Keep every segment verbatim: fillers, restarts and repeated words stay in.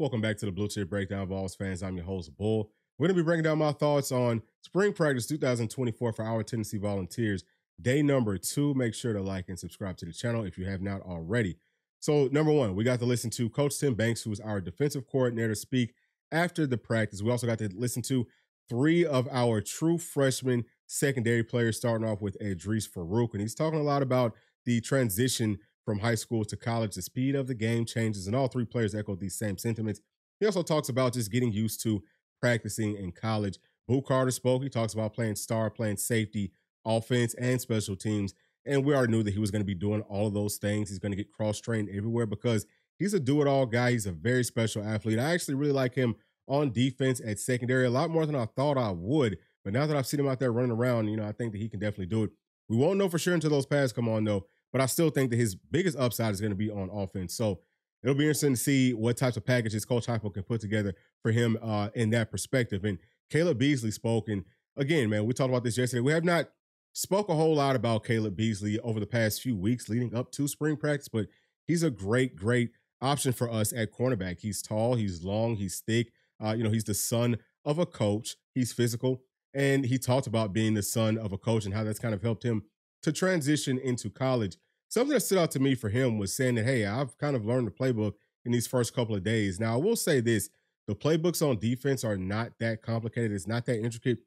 Welcome back to the Blue Chip Breakdown, Vols fans. I'm your host, Bull. We're going to be breaking down my thoughts on spring practice two thousand twenty-four for our Tennessee Volunteers, day number two. Make sure to like and subscribe to the channel if you have not already. So, number one, we got to listen to Coach Tim Banks, who is our defensive coordinator, speak after the practice. We also got to listen to three of our true freshman secondary players, starting off with Idris Farouk. And he's talking a lot about the transition from high school to college, the speed of the game changes, and all three players echoed these same sentiments. He also talks about just getting used to practicing in college. Boo Carter spoke. He talks about playing star, playing safety, offense, and special teams. And we already knew that he was going to be doing all of those things. He's going to get cross-trained everywhere because he's a do-it-all guy. He's a very special athlete. I actually really like him on defense at secondary a lot more than I thought I would. But now that I've seen him out there running around, you know, I think that he can definitely do it. We won't know for sure until those pads come on, though. But I still think that his biggest upside is going to be on offense. So it'll be interesting to see what types of packages Coach Heupel can put together for him uh, in that perspective. And Caleb Beasley spoke. And again, man, we talked about this yesterday. We have not spoke a whole lot about Caleb Beasley over the past few weeks leading up to spring practice, but he's a great, great option for us at cornerback. He's tall, he's long, he's thick. Uh, you know, he's the son of a coach. He's physical. And he talked about being the son of a coach and how that's kind of helped him to transition into college. Something that stood out to me for him was saying that, hey, I've kind of learned the playbook in these first couple of days. Now, I will say this, the playbooks on defense are not that complicated. It's not that intricate,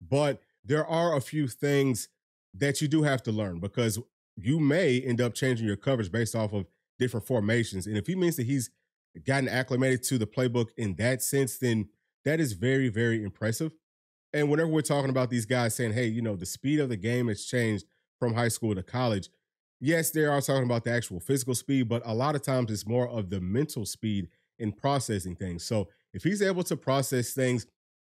but there are a few things that you do have to learn because you may end up changing your coverage based off of different formations. And if he means that he's gotten acclimated to the playbook in that sense, then that is very, very impressive. And whenever we're talking about these guys saying, hey, you know, the speed of the game has changed from high school to college, yes, they are talking about the actual physical speed, but a lot of times it's more of the mental speed in processing things. So if he's able to process things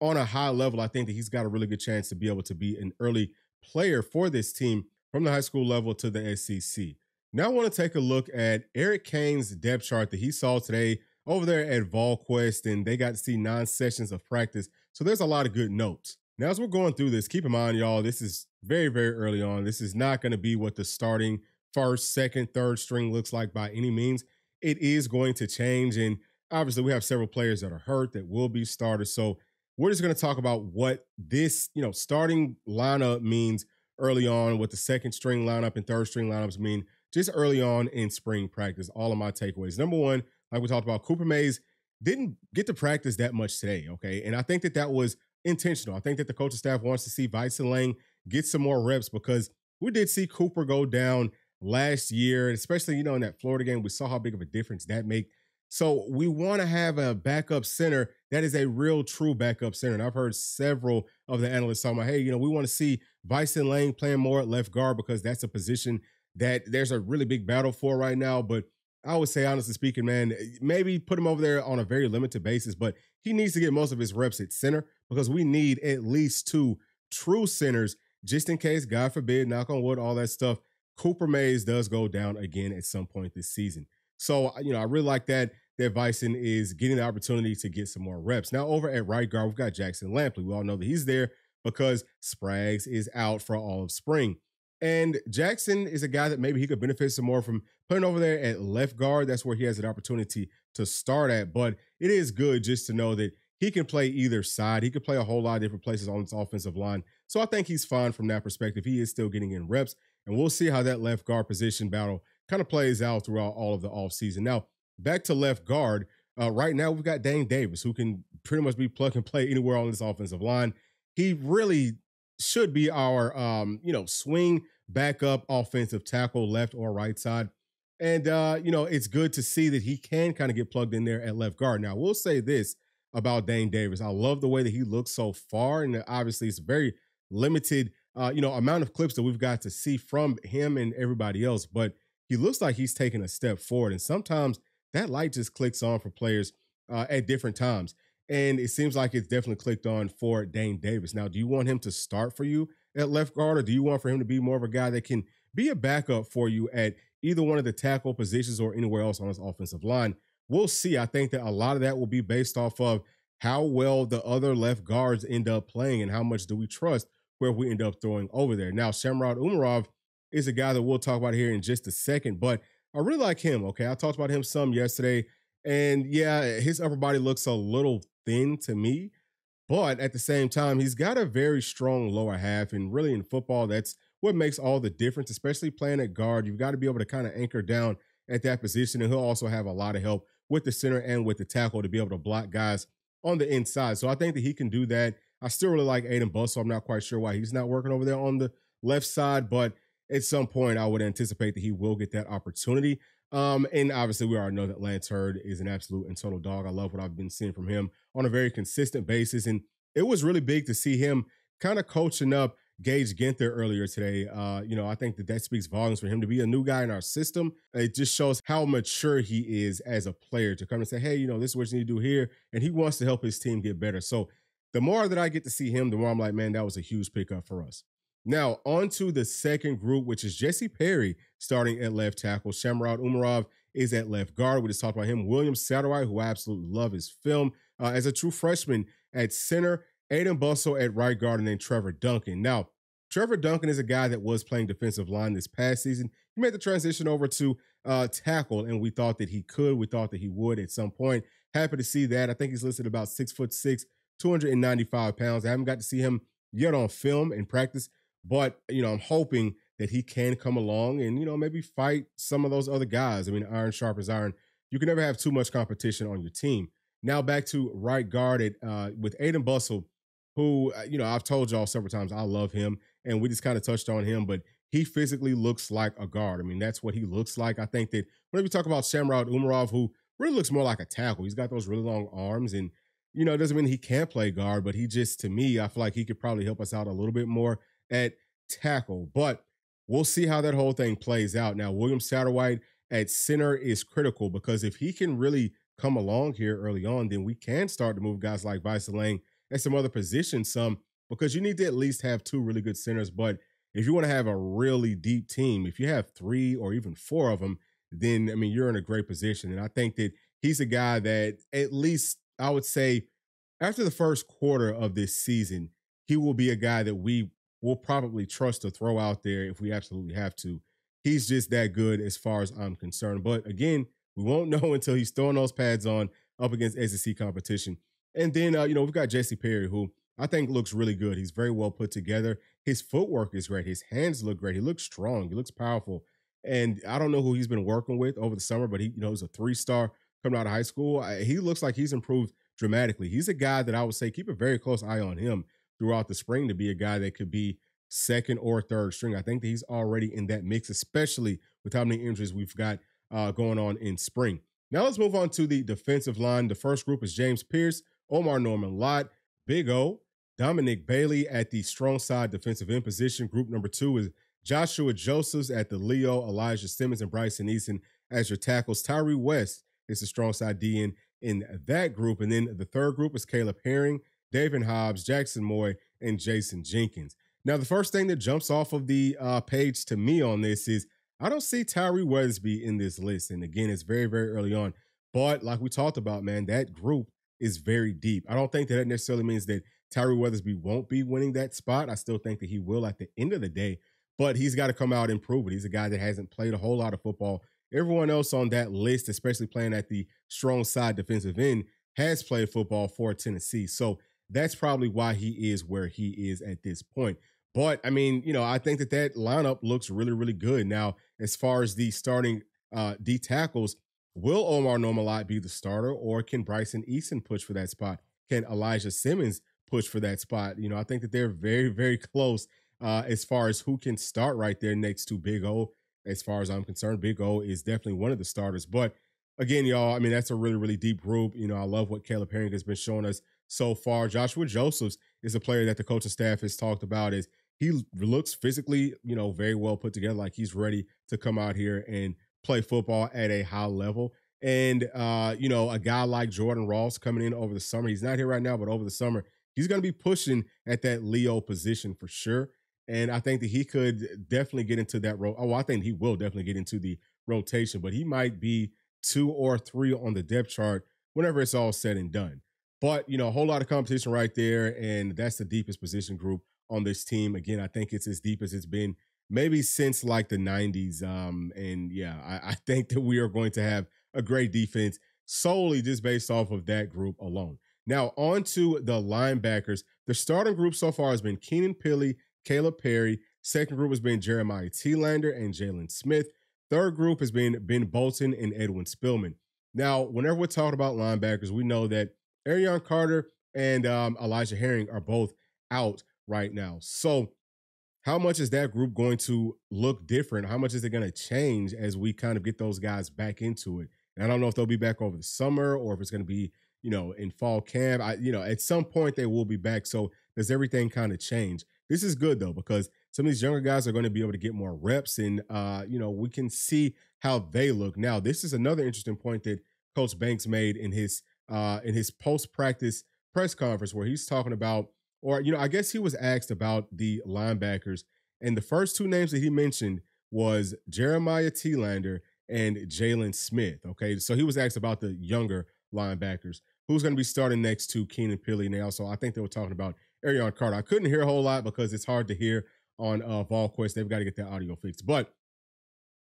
on a high level, I think that he's got a really good chance to be able to be an early player for this team from the high school level to the S E C. Now I want to take a look at Eric Kane's depth chart that he saw today over there at VolQuest, and they got to see nine sessions of practice. So there's a lot of good notes. Now, as we're going through this, keep in mind, y'all, this is very, very early on. This is not going to be what the starting first, second, third string looks like by any means. It is going to change. And obviously we have several players that are hurt that will be starters. So we're just going to talk about what this, you know, starting lineup means early on, what the second string lineup and third string lineups mean just early on in spring practice. All of my takeaways. Number one, like we talked about, Cooper Mays didn't get to practice that much today. Okay. And I think that that was intentional. I think that the coaching staff wants to see Vice and Lang get some more reps because we did see Cooper go down last year, especially, you know, in that Florida game, we saw how big of a difference that make. So we want to have a backup center that is a real true backup center. And I've heard several of the analysts talking about, hey, you know, we want to see Bryson Lane playing more at left guard because that's a position that there's a really big battle for right now. But I would say, honestly speaking, man, maybe put him over there on a very limited basis, but he needs to get most of his reps at center because we need at least two true centers just in case, God forbid, knock on wood, all that stuff, Cooper Mays does go down again at some point this season. So, you know, I really like that, that Bison is getting the opportunity to get some more reps. Now, over at right guard, we've got Jackson Lampley. We all know that he's there because Spraggs is out for all of spring. And Jackson is a guy that maybe he could benefit some more from putting over there at left guard. That's where he has an opportunity to start at. But it is good just to know that he can play either side. He could play a whole lot of different places on this offensive line. So I think he's fine from that perspective. He is still getting in reps. And we'll see how that left guard position battle kind of plays out throughout all of the offseason. Now, back to left guard. Uh, right now, we've got Dane Davis, who can pretty much be plug and play anywhere on this offensive line. He really should be our, um, you know, swing backup offensive tackle, left or right side. And, uh, you know, it's good to see that he can kind of get plugged in there at left guard. Now, we'll say this about Dane Davis. I love the way that he looks so far. And obviously, it's very limited Uh, you know, amount of clips that we've got to see from him and everybody else, but he looks like he's taking a step forward. And sometimes that light just clicks on for players uh, at different times. And it seems like it's definitely clicked on for Dane Davis. Now, do you want him to start for you at left guard, or do you want for him to be more of a guy that can be a backup for you at either one of the tackle positions or anywhere else on his offensive line? We'll see. I think that a lot of that will be based off of how well the other left guards end up playing and how much do we trust where we end up throwing over there. Now, Shamurad Umarov is a guy that we'll talk about here in just a second, but I really like him, okay? I talked about him some yesterday. And yeah, his upper body looks a little thin to me, but at the same time, he's got a very strong lower half. And really in football, that's what makes all the difference, especially playing at guard. You've got to be able to kind of anchor down at that position. And he'll also have a lot of help with the center and with the tackle to be able to block guys on the inside. So I think that he can do that. I still really like Aiden Bustle. I'm not quite sure why he's not working over there on the left side, but at some point I would anticipate that he will get that opportunity. Um, and obviously we already know that Lance Hurd is an absolute and total dog. I love what I've been seeing from him on a very consistent basis. And it was really big to see him kind of coaching up Gage Ginther earlier today. Uh, you know, I think that that speaks volumes for him to be a new guy in our system. It just shows how mature he is as a player to come and say, hey, you know, this is what you need to do here. And he wants to help his team get better. So the more that I get to see him, the more I'm like, man, that was a huge pickup for us. Now on to the second group, which is Jesse Perry starting at left tackle. Shamurad Umarov is at left guard. We just talked about him. William Satterwhite, who I absolutely love his film, uh, as a true freshman at center. Aiden Bustle at right guard, and then Trevor Duncan. Now, Trevor Duncan is a guy that was playing defensive line this past season. He made the transition over to uh, tackle, and we thought that he could. We thought that he would at some point. Happy to see that. I think he's listed about six foot six, two hundred ninety-five pounds. I haven't got to see him yet on film in practice, but, you know, I'm hoping that he can come along and, you know, maybe fight some of those other guys. I mean, iron sharpens iron. You can never have too much competition on your team. Now back to right guard at, uh, with Aiden Bustle, who, you know, I've told y'all several times, I love him, and we just kind of touched on him, but he physically looks like a guard. I mean, that's what he looks like. I think that whenever you talk about Shamurad Umarov, who really looks more like a tackle, he's got those really long arms, and, you know, it doesn't mean he can't play guard, but he just, to me, I feel like he could probably help us out a little bit more at tackle, but we'll see how that whole thing plays out. Now, William Satterwhite at center is critical, because if he can really come along here early on, then we can start to move guys like Bryson Lang at some other positions, some, because you need to at least have two really good centers. But if you want to have a really deep team, if you have three or even four of them, then, I mean, you're in a great position. And I think that he's a guy that, at least I would say after the first quarter of this season, he will be a guy that we will probably trust to throw out there if we absolutely have to. He's just that good as far as I'm concerned. But again, we won't know until he's throwing those pads on up against S E C competition. And then, uh, you know, we've got Jesse Perry, who I think looks really good. He's very well put together. His footwork is great. His hands look great. He looks strong. He looks powerful. And I don't know who he's been working with over the summer, but he, you know, he's a three-star coming out of high school. I, he looks like he's improved dramatically. He's a guy that I would say keep a very close eye on him throughout the spring to be a guy that could be second or third string. I think that he's already in that mix, especially with how many injuries we've got uh, going on in spring. Now let's move on to the defensive line. The first group is James Pierce, Omar Norman Lott, Big O, Dominic Bailey at the strong side defensive end position. Group number two is Joshua Josephs at the Leo, Elijah Simmons, and Bryson Eason as your tackles. Tyre'e West is the strong side D end in that group. And then the third group is Caleb Herring, Davin Hobbs, Jackson Moy, and Jason Jenkins. Now, the first thing that jumps off of the uh, page to me on this is I don't see Tyre'e Weathersby in this list. And again, it's very, very early on. But like we talked about, man, that group is very deep. I don't think that, that necessarily means that Tyre'e Weathersby won't be winning that spot. I still think that he will at the end of the day, but he's got to come out and prove it. He's a guy that hasn't played a whole lot of football. Everyone else on that list, especially playing at the strong side defensive end, has played football for Tennessee. So that's probably why he is where he is at this point. But I mean, you know, I think that that lineup looks really, really good. Now, as far as the starting uh, D tackles, will Omar Norman Lott be the starter, or can Bryson Eason push for that spot? Can Elijah Simmons push for that spot? You know, I think that they're very, very close uh, as far as who can start right there next to Big O. As far as I'm concerned, Big O is definitely one of the starters. But again, y'all, I mean, that's a really, really deep group. You know, I love what Caleb Herring has been showing us so far. Joshua Josephs is a player that the coaching staff has talked about. Is he looks physically, you know, very well put together, like he's ready to come out here and play football at a high level. And, uh, you know, a guy like Jordan Ross coming in over the summer, he's not here right now, but over the summer, he's going to be pushing at that Leo position for sure. And I think that he could definitely get into that role. Oh, I think he will definitely get into the rotation, but he might be two or three on the depth chart whenever it's all said and done. But, you know, a whole lot of competition right there. And that's the deepest position group on this team. Again, I think it's as deep as it's been maybe since like the nineties. Um, and yeah, I, I think that we are going to have a great defense solely just based off of that group alone. Now, on to the linebackers. The starting group so far has been Keenan Peeley, Caleb Perry. Second group has been Jeremiah Telander and Jalen Smith. Third group has been Ben Bolton and Edwin Spillman. Now, whenever we're talking about linebackers, we know that Arion Carter and um, Elijah Herring are both out right now. So how much is that group going to look different? How much is it going to change as we kind of get those guys back into it? And I don't know if they'll be back over the summer or if it's going to be, you know, in fall camp. I, you know, at some point they will be back. So does everything kind of change? This is good, though, because some of these younger guys are going to be able to get more reps and, uh, you know, we can see how they look. Now, this is another interesting point that Coach Banks made in his uh, in his post-practice press conference where he's talking about, or, you know, I guess he was asked about the linebackers. And the first two names that he mentioned was Jeremiah Telander and Jalen Smith. Okay, so he was asked about the younger linebackers. Who's going to be starting next to Keenan Peeley now? So I think they were talking about Arion Carter. I couldn't hear a whole lot because it's hard to hear on uh, VolQuest. They've got to get that audio fixed. But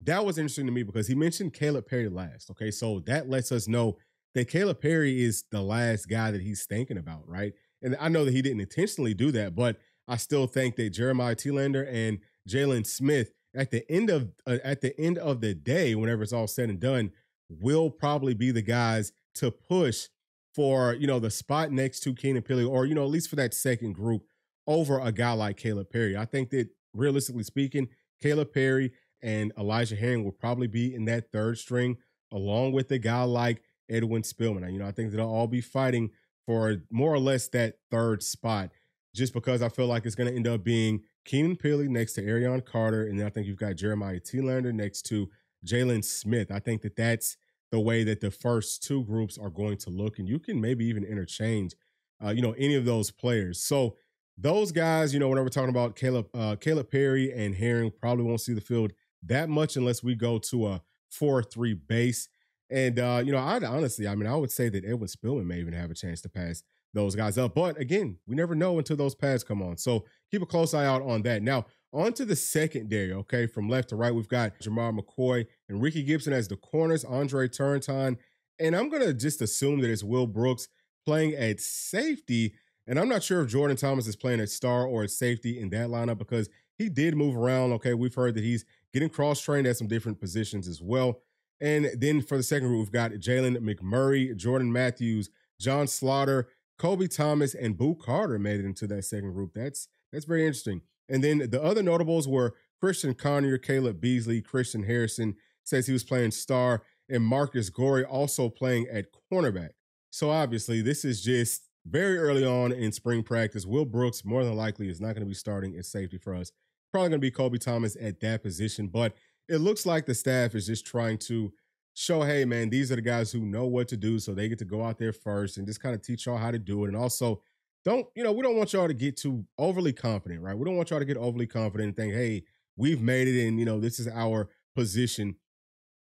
that was interesting to me because he mentioned Caleb Perry last. Okay, so that lets us know that Caleb Perry is the last guy that he's thinking about, right? And I know that he didn't intentionally do that, but I still think that Jeremiah Telander and Jalen Smith at the end of uh, at the end of the day, whenever it's all said and done, will probably be the guys to push for, you know, the spot next to Keenan Peeley, or, you know, at least for that second group over a guy like Caleb Perry. I think that realistically speaking, Caleb Perry and Elijah Herring will probably be in that third string along with a guy like Edwin Spillman. You know, I think that they'll all be fighting for more or less that third spot, just because I feel like it's going to end up being Keenan Peeley next to Arion Carter. And then I think you've got Jeremiah Telander next to Jalen Smith. I think that that's the way that the first two groups are going to look. And you can maybe even interchange, uh, you know, any of those players. So those guys, you know, whenever we're talking about Caleb, uh, Caleb Perry and Herring probably won't see the field that much unless we go to a four three base. And, uh, you know, I'd honestly, I mean, I would say that Edwin Spillman may even have a chance to pass those guys up. But again, we never know until those pads come on. So keep a close eye out on that. Now, on to the secondary, okay? From left to right, we've got Jamar McCoy and Ricky Gibson as the corners, Andre Turrentine, and I'm going to just assume that it's Will Brooks playing at safety, and I'm not sure if Jordan Thomas is playing at star or at safety in that lineup because he did move around, okay? We've heard that he's getting cross-trained at some different positions as well. And then for the second group, we've got Jalen McMurray, Jordan Matthews, John Slaughter, Kobe Thomas, and Boo Carter made it into that second group. That's, that's very interesting. And then the other notables were Christian Conyer, Caleb Beasley, Christian Harrison says he was playing star, and Marcus Gorey also playing at cornerback. So obviously this is just very early on in spring practice. Will Brooks more than likely is not going to be starting at safety for us. Probably going to be Kobe Thomas at that position, but it looks like the staff is just trying to show, hey man, these are the guys who know what to do, so they get to go out there first and just kind of teach y'all how to do it. And also, Don't, you know, we don't want y'all to get too overly confident, right? We don't want y'all to get overly confident and think, hey, we've made it and, you know, this is our position.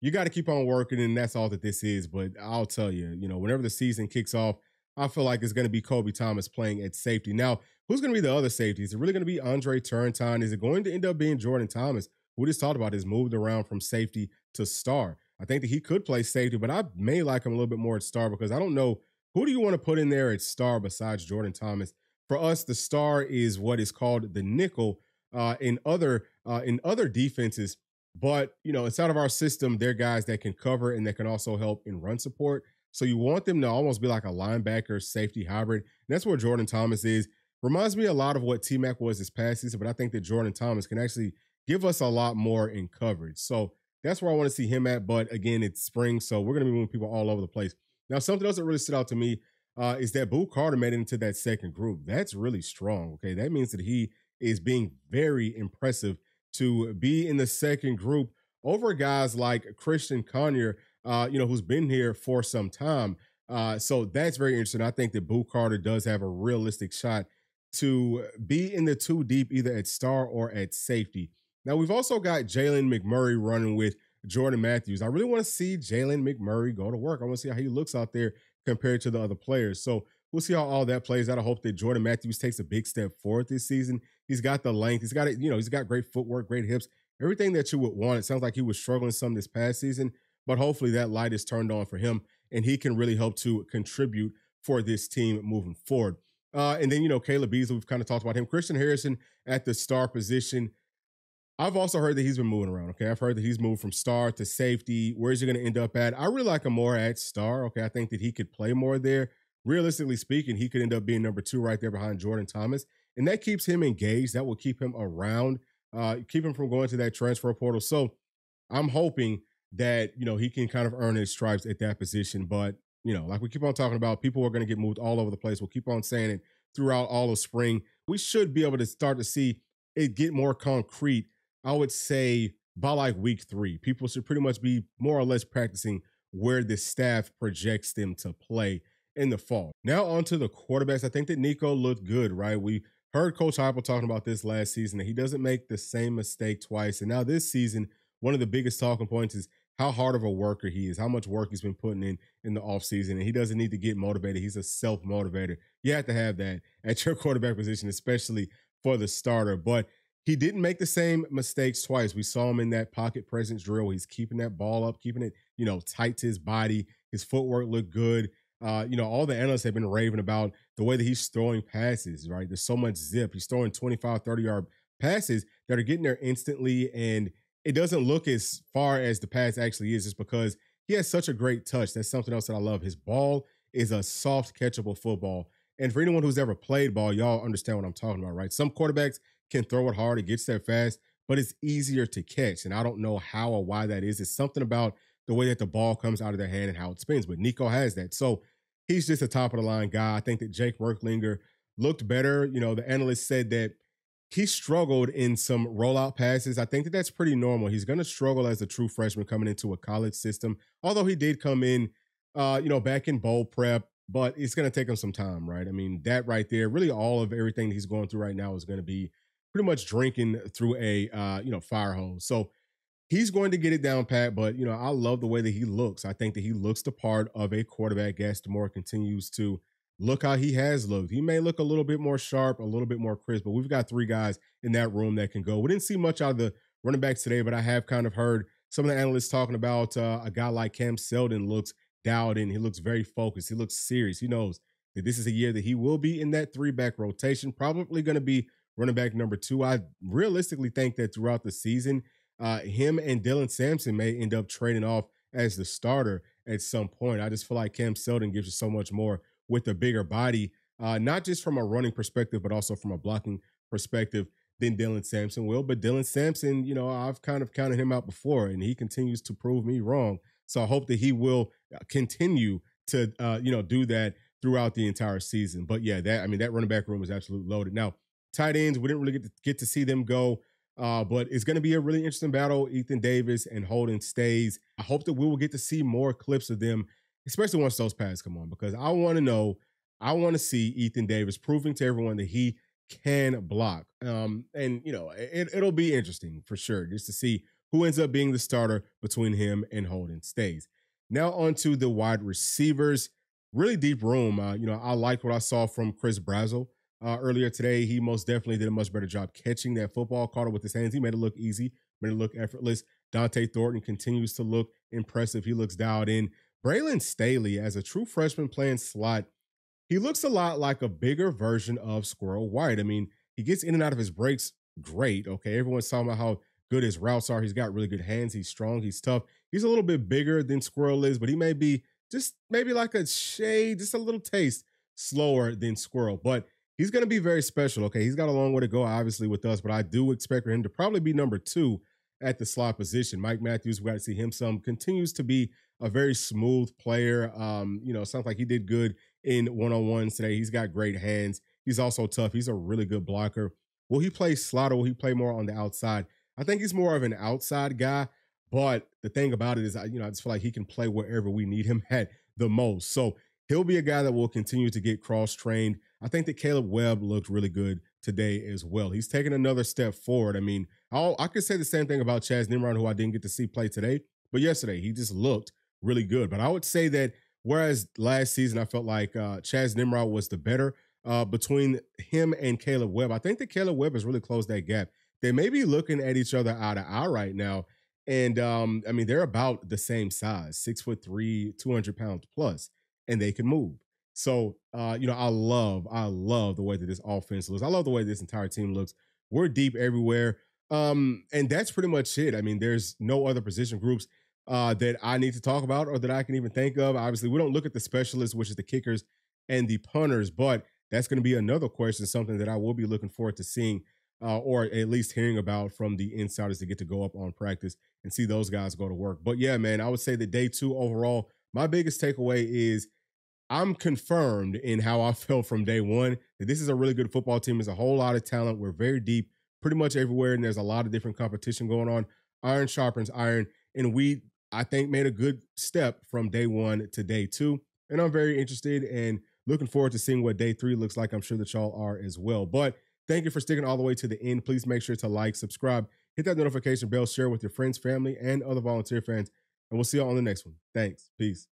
You got to keep on working, and that's all that this is. But I'll tell you, you know, whenever the season kicks off, I feel like it's going to be Kobe Thomas playing at safety. Now, who's going to be the other safety? Is it really going to be Andre Turrentine? Is it going to end up being Jordan Thomas, who we just talked about, is moved around from safety to star? I think that he could play safety, but I may like him a little bit more at star because I don't know. Who do you want to put in there at star besides Jordan Thomas? For us, the star is what is called the nickel uh, in other uh, in other defenses. But, you know, inside of our system, they're guys that can cover and that can also help in run support. So you want them to almost be like a linebacker safety hybrid. And that's where Jordan Thomas is. Reminds me a lot of what T-Mac was this past season, but I think that Jordan Thomas can actually give us a lot more in coverage. So that's where I want to see him at. But again, it's spring, so we're going to be moving people all over the place. Now, something else that really stood out to me uh, is that Boo Carter made it into that second group. That's really strong, okay? That means that he is being very impressive to be in the second group over guys like Christian Conyer, uh, you know, who's been here for some time. Uh, so that's very interesting. I think that Boo Carter does have a realistic shot to be in the two deep, either at star or at safety. Now, we've also got Jalen McMurray running with Jordan Matthews. I really want to see Jalen McMurray go to work. I want to see how he looks out there compared to the other players. So we'll see how all that plays out. I hope that Jordan Matthews takes a big step forward this season. He's got the length. He's got it. You know, he's got great footwork, great hips, everything that you would want. It sounds like he was struggling some this past season, but hopefully that light is turned on for him and he can really help to contribute for this team moving forward. Uh, and then, you know, Caleb Beasley, we've kind of talked about him. Christian Harrison at the star position. I've also heard that he's been moving around, okay? I've heard that he's moved from star to safety. Where's he going to end up at? I really like him more at star, okay? I think that he could play more there. Realistically speaking, he could end up being number two right there behind Jordan Thomas, and that keeps him engaged. That will keep him around, uh, keep him from going to that transfer portal. So I'm hoping that, you know, he can kind of earn his stripes at that position. But, you know, like we keep on talking about, people are going to get moved all over the place. We'll keep on saying it throughout all of spring. We should be able to start to see it get more concrete, I would say, by like week three. People should pretty much be more or less practicing where the staff projects them to play in the fall. Now on to the quarterbacks. I think that Nico looked good, right? We heard Coach Heupel talking about this last season, that he doesn't make the same mistake twice. And now this season, one of the biggest talking points is how hard of a worker he is, how much work he's been putting in in the offseason. And he doesn't need to get motivated. He's a self-motivator. You have to have that at your quarterback position, especially for the starter. But he didn't make the same mistakes twice. We saw him in that pocket presence drill. He's keeping that ball up, keeping it, you know, tight to his body. His footwork looked good. Uh, you know, all the analysts have been raving about the way that he's throwing passes, right? There's so much zip. He's throwing twenty-five, thirty-yard passes that are getting there instantly, and it doesn't look as far as the pass actually is, just because he has such a great touch. That's something else that I love. His ball is a soft, catchable football. And for anyone who's ever played ball, y'all understand what I'm talking about, right? Some quarterbacks can throw it hard. It gets there fast, but it's easier to catch. And I don't know how or why that is. It's something about the way that the ball comes out of their hand and how it spins. But Nico has that. So he's just a top-of-the-line guy. I think that Jake Merklinger looked better. You know, the analyst said that he struggled in some rollout passes. I think that that's pretty normal. He's going to struggle as a true freshman coming into a college system, although he did come in, uh, you know, back in bowl prep, but it's going to take him some time, right? I mean, that right there, really all of everything that he's going through right now is going to be pretty much drinking through a, uh, you know, fire hose. So he's going to get it down pat, but, you know, I love the way that he looks. I think that he looks the part of a quarterback. Gastamore continues to look how he has looked. He may look a little bit more sharp, a little bit more crisp, but we've got three guys in that room that can go. We didn't see much out of the running backs today, but I have kind of heard some of the analysts talking about uh, a guy like Cam Seldon looks dialed in. He looks very focused. He looks serious. He knows that this is a year that he will be in that three-back rotation, probably going to be running back number two. I realistically think that throughout the season, uh, him and Dylan Sampson may end up trading off as the starter at some point. I just feel like Cam Seldon gives you so much more with a bigger body, uh, not just from a running perspective, but also from a blocking perspective than Dylan Sampson will. But Dylan Sampson, you know, I've kind of counted him out before, and he continues to prove me wrong. So I hope that he will continue to, uh, you know, do that throughout the entire season. But yeah, that, I mean, that running back room is absolutely loaded. Now, tight ends, we didn't really get to, get to see them go, uh, but it's going to be a really interesting battle. Ethan Davis and Holden Stays. I hope that we will get to see more clips of them, especially once those pads come on, because I want to know, I want to see Ethan Davis proving to everyone that he can block. Um, and, you know, it, it'll be interesting for sure, just to see who ends up being the starter between him and Holden Stays. Now on to the wide receivers. Really deep room. Uh, you know, I liked what I saw from Chris Brazel uh, earlier today. He most definitely did a much better job catching that football, caught it with his hands. He made it look easy, made it look effortless. Dante Thornton continues to look impressive. He looks dialed in. Braylon Staley, as a true freshman playing slot, he looks a lot like a bigger version of Squirrel White. I mean, he gets in and out of his breaks great, okay? Everyone's talking about how good his routes are. He's got really good hands. He's strong. He's tough. He's a little bit bigger than Squirrel is, but he may be just maybe like a shade, just a little taste slower than Squirrel. But he's going to be very special, okay? He's got a long way to go, obviously, with us, but I do expect for him to probably be number two at the slot position. Mike Matthews, we got to see him some, continues to be a very smooth player. Um, you know, sounds like he did good in one-on-ones today. He's got great hands. He's also tough. He's a really good blocker. Will he play slot or will he play more on the outside? I think he's more of an outside guy, but the thing about it is, I, you know, I just feel like he can play wherever we need him at the most. So he'll be a guy that will continue to get cross-trained. I think that Caleb Webb looked really good today as well. He's taking another step forward. I mean, I'll, I could say the same thing about Chaz Nimrod, who I didn't get to see play today, but yesterday he just looked really good. But I would say that whereas last season I felt like uh, Chaz Nimrod was the better uh, between him and Caleb Webb, I think that Caleb Webb has really closed that gap. They may be looking at each other eye to eye right now, And um, I mean, they're about the same size, six foot three, two hundred pounds plus, and they can move. So, uh, you know, I love, I love the way that this offense looks. I love the way this entire team looks. We're deep everywhere. Um, and that's pretty much it. I mean, there's no other position groups uh, that I need to talk about or that I can even think of. Obviously, we don't look at the specialists, which is the kickers and the punters, but that's going to be another question, something that I will be looking forward to seeing uh, or at least hearing about from the insiders that get to go up on practice and see those guys go to work. But yeah, man, I would say that day two overall, my biggest takeaway is I'm confirmed in how I felt from day one that this is a really good football team. There's a whole lot of talent. We're very deep pretty much everywhere, and there's a lot of different competition going on. Iron sharpens iron, and we, I think, made a good step from day one to day two. And I'm very interested and looking forward to seeing what day three looks like. I'm sure that y'all are as well. But thank you for sticking all the way to the end. Please make sure to like, subscribe, hit that notification bell, share with your friends, family, and other volunteer fans. And we'll see y'all on the next one. Thanks. Peace.